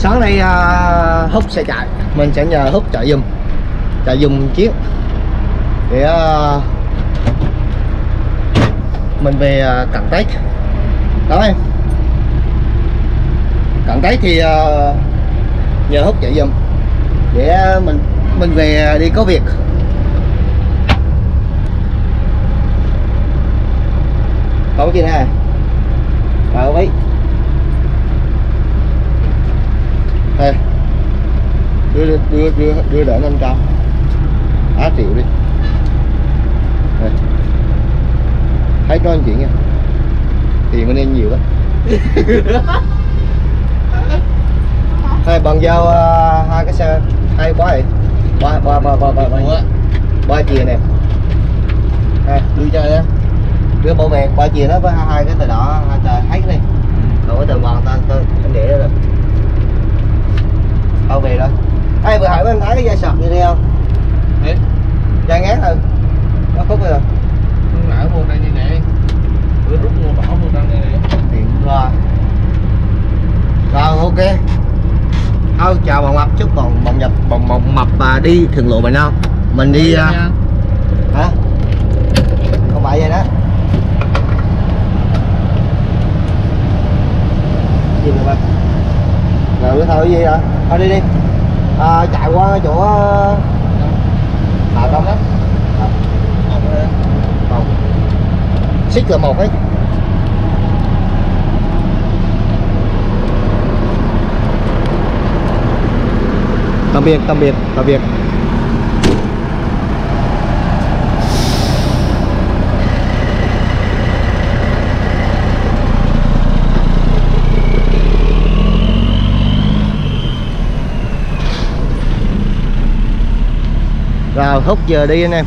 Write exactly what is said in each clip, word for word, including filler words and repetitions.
Sáng nay uh, Húc sẽ chạy, mình sẽ nhờ Húc chạy dùm, chạy dùm chiếc để uh, mình về uh, cận Tết đó em. Cận Tết thì uh, nhờ Húc chạy dùm để mình mình về đi có việc. Có gì nè, vào ấy. Hey, đưa đưa đưa đưa đỡ năm trăm á triệu đi. Hey, hãy nói chuyện nha, tiền nên nhiều lắm. Hey, bằng giao uh, hai cái xe hai quá vậy, ba ba ba ba ba ba ba chìa nè. Hey, đưa cho em, đưa bộ mẹ ba chìa nó với hai cái tờ đỏ, hai tờ hết này, còn cái tờ vàng ta ta anh để đó rồi. Tao về rồi. Ê, vừa hỏi bên thấy cái dây sập như thế không? Đấy. Dây ngán thôi. Nó khúc rồi. Nó nở vô đây như này. Bữa rút mua bỏ vô đây như này. Tiện rồi. Rồi ok. Thôi chào bọn mập, chúc bọn bọn nhập bọn mập mập và đi thường lộ Bà Non. Mình đi uh... hả? Không phải vậy đó. Gì vậy bạn? Rồi thôi gì rồi? Thôi đi đi à, chạy qua chỗ à, không lắm không xích là một ấy. Tạm biệt tạm biệt tạm biệt Rồi Húc giờ đi anh em.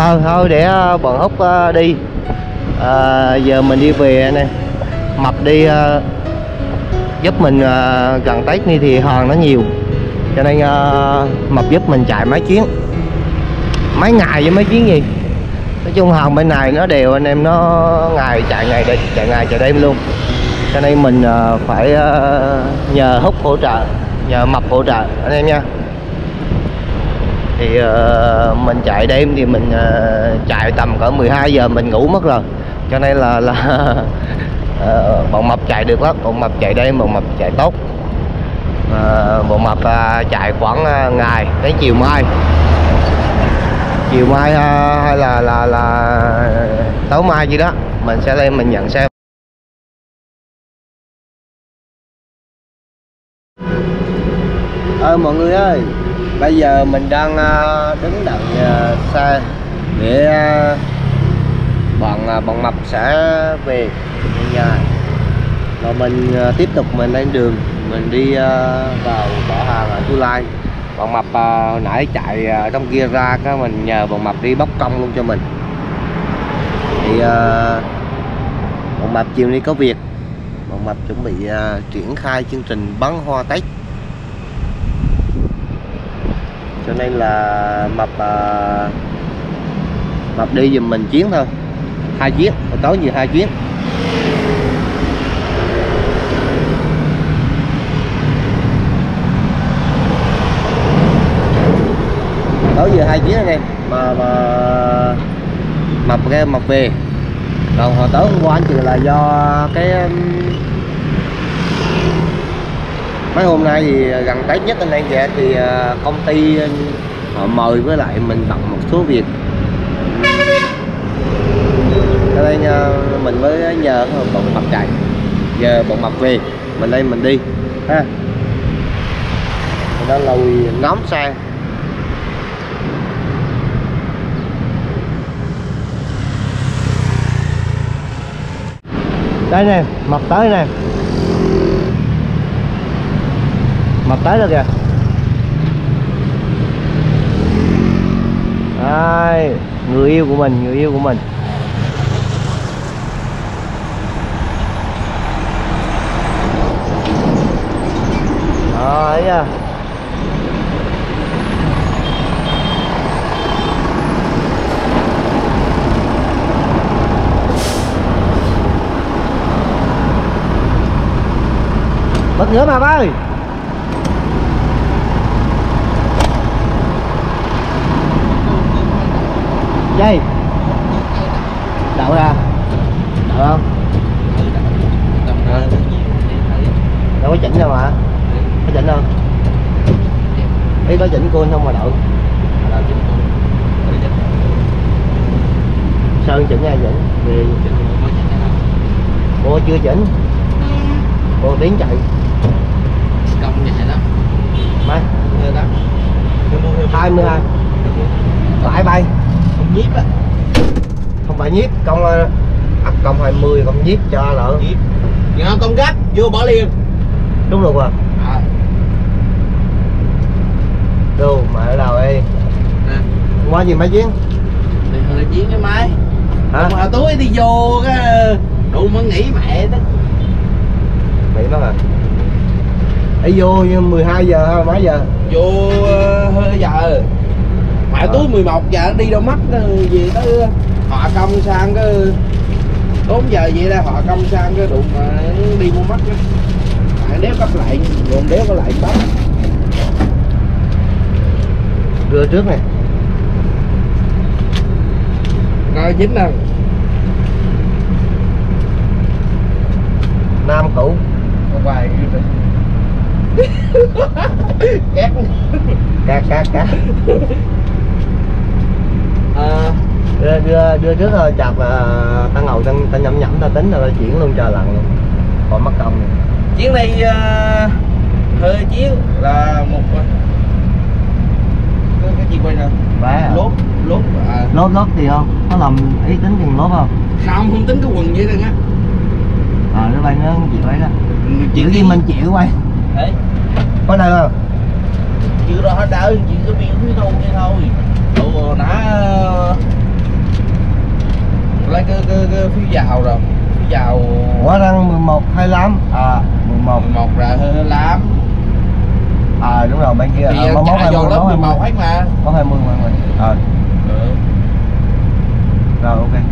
Rồi thôi để bọn Húc đi à, giờ mình đi về anh em. Mập đi à, giúp mình à, gần Tết đi thì hòn nó nhiều cho nên à, Mập giúp mình chạy mấy chuyến mấy ngày với mấy chuyến gì. Nói chung hòn bên này nó đều anh em, nó ngày chạy ngày để, chạy ngày chạy đêm luôn cho nên mình à, phải à, nhờ Húc hỗ trợ, nhờ Mập hỗ trợ anh em nha. Thì uh, mình chạy đêm thì mình uh, chạy tầm cỡ mười hai giờ mình ngủ mất rồi cho nên là là uh, bọn Mập chạy được lắm, bọn Mập chạy đêm, bọn Mập chạy tốt. uh, bọn Mập uh, chạy khoảng uh, ngày đến chiều mai, chiều mai uh, hay là là là tối mai gì đó mình sẽ lên mình nhận xe. Ơ mọi người ơi, bây giờ mình đang đứng đợi xe để bọn bọn Mập sẽ về nhà và mình tiếp tục mình lên đường mình đi vào bỏ hàng ở Chu Lai. Bọn Mập nãy chạy trong kia ra cái mình nhờ bọn Mập đi bóc cong luôn cho mình, thì bọn Mập chiều nay có việc, bọn Mập chuẩn bị triển khai chương trình bắn hoa Tết cho nên là Mập uh, Mập đi giùm mình chuyến thôi, hai chuyến hồi tối như hai chuyến. Tối giờ hai chuyến anh em mà mà Mập ra Mập về. Còn hồi tối hôm qua anh chừng là do cái mấy hôm nay thì gần Tết nhất anh em về thì công ty họ mời với lại mình tặng một số việc. Ở đây mình mới nhờ bọn mập chạy, giờ bọn mập về mình đây mình đi ha. Mình đã lùi ngóng sang đây nè, mập tới nè, mập tới rồi kìa. Đây, người yêu của mình, người yêu của mình. Đó, thấy chưa? Bật nữa mà ơi. Dây đậu ra đậu không? Đâu có chỉnh đâu mà, có chỉnh không? Ý có chỉnh côn không mà đậu. Sơn chỉnh ai vậy? Vì cô chưa chỉnh, cô tiếng chạy công vậy đó. Mấy? Hai mươi hai. Lại bay. Nhiếp á, không phải nhiếp, công ập công hai mươi công nhiếp cho lỡ nhiếp, nhờ công gắt vô bỏ liền, đúng rồi mà, à. Đâu mà ở đâu đi, à. Qua gì mấy chuyến, thì hồi chuyến cái máy, hả? Mà túi đi vô cái đủ mới nghỉ mẹ đó, nghỉ mất rồi, đi vô mười hai giờ hay mấy giờ, vô hơi giờ. Mãi à. Túi mười một giờ đi đâu mất, về tới Hòa Công sang cái bốn giờ vậy ra Hòa Công sang cái đụng mà đi mua mắt. Mãi đéo cấp lại, đụng đéo có lại bắt. Đưa trước này. Rồi dính nè. Nam cũ. Có vài cái cát cát cát cát. À, đưa, đưa đưa trước thôi chạp uh, ta ngồi ta nhẩm nhẩm ta tính rồi chuyển luôn chờ lần luôn còn mất công này. Chuyến này uh, hơi chuyến là một cái, cái gì quay nè à? lốt lốt à. lốt lốt thì không có làm ý tính chừng lốt không không không tính cái quần vậy thôi á. Ờ nó bay nó chịu ấy đó, chịu gì mình chịu quay đấy có đây không chịu đó hết đời chịu cái miệng thôi thôi. Ủa, đã lấy cái, cái, cái phiếu giàu rồi, phiếu giàu quá răng mười một hai mươi lăm à mười một mười một rồi hai mươi lăm à đúng rồi bên kia à, mười một hai vô lớp mười một hết mà có hai mươi mà mình ờ ừ. Rồi ok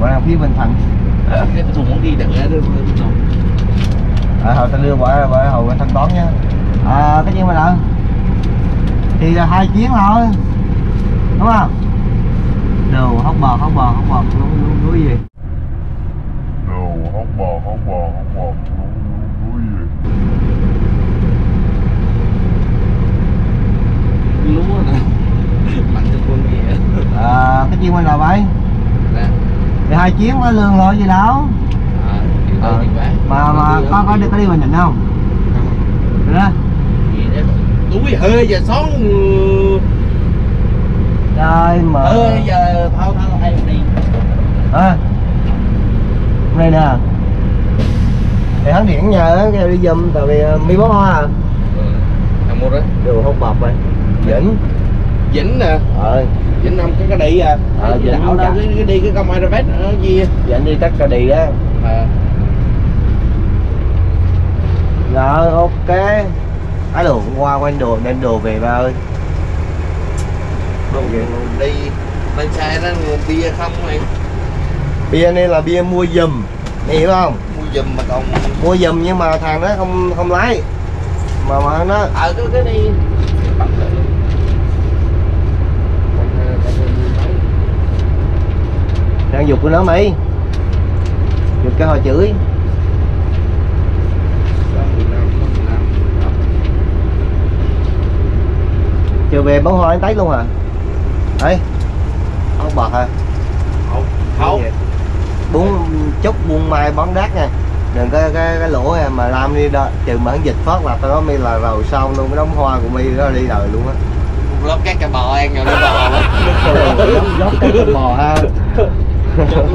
quả răng phía bên Thành à, cái thùng muốn đi đựng á đưa à hồi ta đưa quả quả hồi anh thanh toán nha à cái gì mà đợi thì là hai chuyến thôi đúng không? Đồ hóc bò hóc bò hóc bò luôn luôn núi gì? Đồ hóc bò hóc bò hóc bò luôn núi gì? Lúa nè, mạnh cho con gì à? Cái chuyến quay là vậy? Là. Thì hai chuyến với lương rồi gì đâu? À, à, mà mà có có đi có đi mà nhìn không? Được đó. Túi hơi giờ xóm trời mà hơi giờ thao thao hay đi à đây nè thì hắn điện nhờ kêu đi giùm tại vì mi bó hoa à ừ mua đấy đều không bọc vậy vĩnh vĩnh nè ờ vĩnh năm cái cái đi à ờ vĩnh đâu cái đi cái công ai vết nó gì vĩnh đi tắt cái đi á à rồi ok. Ái đồ hôm qua quên đồ đem đồ về ba ơi. Đồ về đi bên xe nó nguồn bia không này. Bia này là bia mua giùm, mày hiểu không? Mua giùm mà còn mua giùm nhưng mà thằng đó không không lái. Mà mà nó ờ cứ cái đi. Đang dục của nó mày. Dục cái họ chửi. chiều về bó hoa anh tấy luôn à? Đấy không bọt hả? Không, không. Bốn chút buôn mai bón đát nha, đừng có cái, cái, cái lỗ mà làm đi đó, trừ mà dịch phát là tao nói mi là rồi sau luôn, cái đống hoa của mi nó đi đời luôn á. Lót các cái bò ăn rồi nó bò lắm. Lót các cái bò ha.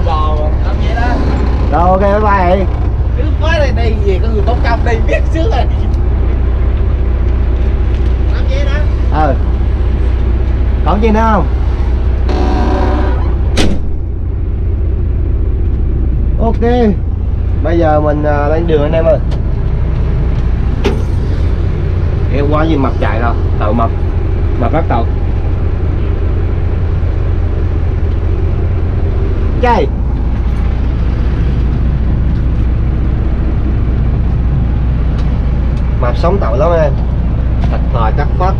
Bò lắm vậy đó. Rồi ok bye bye. Cứ mới đây đi về có người tốn công đi biết trước rồi. Lắm vậy đó. Ờ. Còn gì nữa không? Ok. Bây giờ mình lên đường anh em ơi. Em qua gì mập chạy rồi, tàu mập. Mập bắt tàu. Chạy. Mập sống tàu lắm em. Thật thòi cắt phát.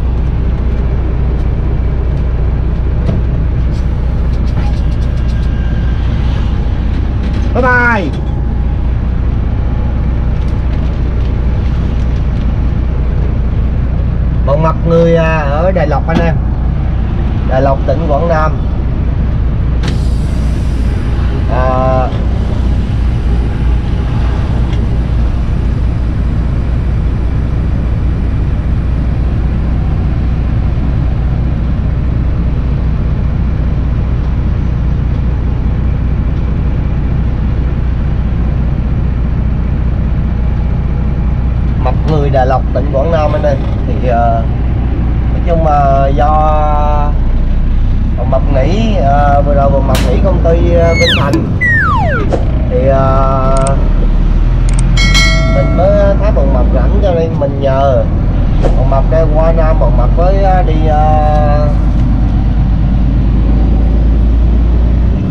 Bye bye. Còn mập người ở Đài Lộc anh em, Đài Lộc tỉnh Quảng Nam à, mập người Đài Lộc tỉnh Quảng Nam anh em. Thì, nói chung mà do mập nghỉ à, vừa rồi mập nghỉ công ty Vinh Thành thì à, mình mới thấy bọn mập rảnh cho nên mình nhờ bọn mập đem qua Nam, bọn mập mới đi à,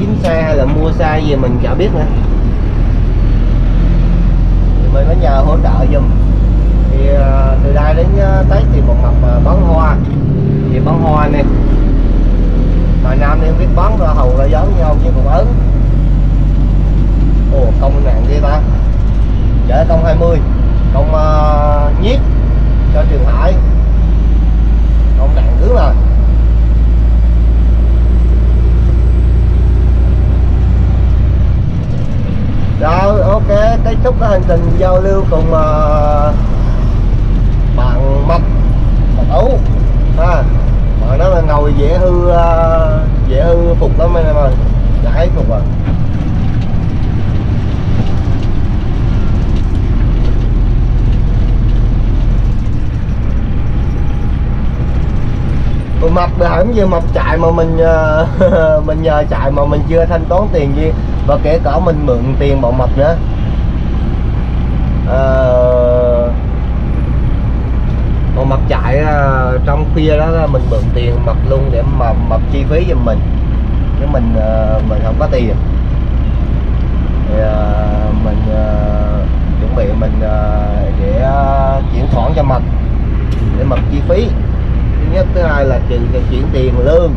dính xe hay là mua xe gì mình chả biết nữa, thì mình mới nhờ hỗ trợ giùm. Thì từ đây đến Tết thì bọn mập bón hoa, thì bón hoa nè, mà Nam em biết bón ra hầu ra giống nhau chứ còn ớn. Ồ công nạn kia ta, chở công hai mươi, công uh, nhiếp cho Trường Hải, công nạn cứ rồi. Rồi ok, kết thúc cái hành trình giao lưu cùng uh, bạn mập mập ấu ha. Bạn đó là ngồi dễ hư, dễ hư phục lắm anh em ơi, giải phục rồi. Còn mập là hẳn như mập chạy mà mình mình nhờ chạy mà mình chưa thanh toán tiền gì, và kể cả mình mượn tiền bọn mập nữa. À, còn mập chạy trong khuya đó mình mượn tiền mập luôn để mà mập chi phí giùm mình, chứ mình mình không có tiền. Thì mình chuẩn bị mình để chuyển khoản cho mập để mập chi phí. Thứ nhất, thứ hai là trừ chuyển tiền lương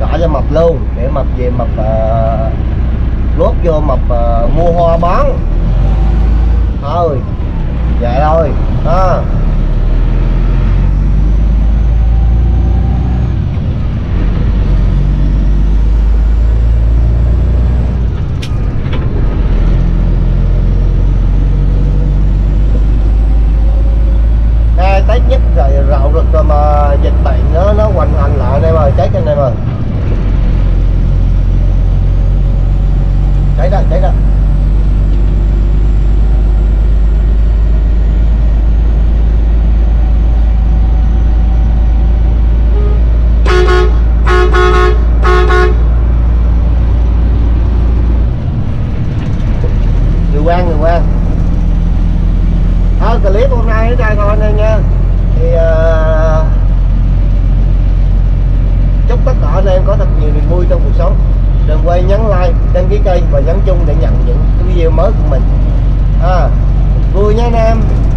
trả cho mập luôn để mập về mập lót vô mập mua hoa bán thôi, vậy thôi đó. Tết nhất rồi rạo rực rồi mà dịch bệnh nó nó hoành hành lại anh em ơi, cháy anh em ơi, cháy đó cháy đó. Người quen người quen thôi. Clip hôm nay đến đây thôi anh em nha. Thì uh, chúc tất cả anh em có thật nhiều niềm vui trong cuộc sống. Đừng quên nhấn like, đăng ký kênh và nhấn chuông để nhận những video mới của mình à, vui nha anh em.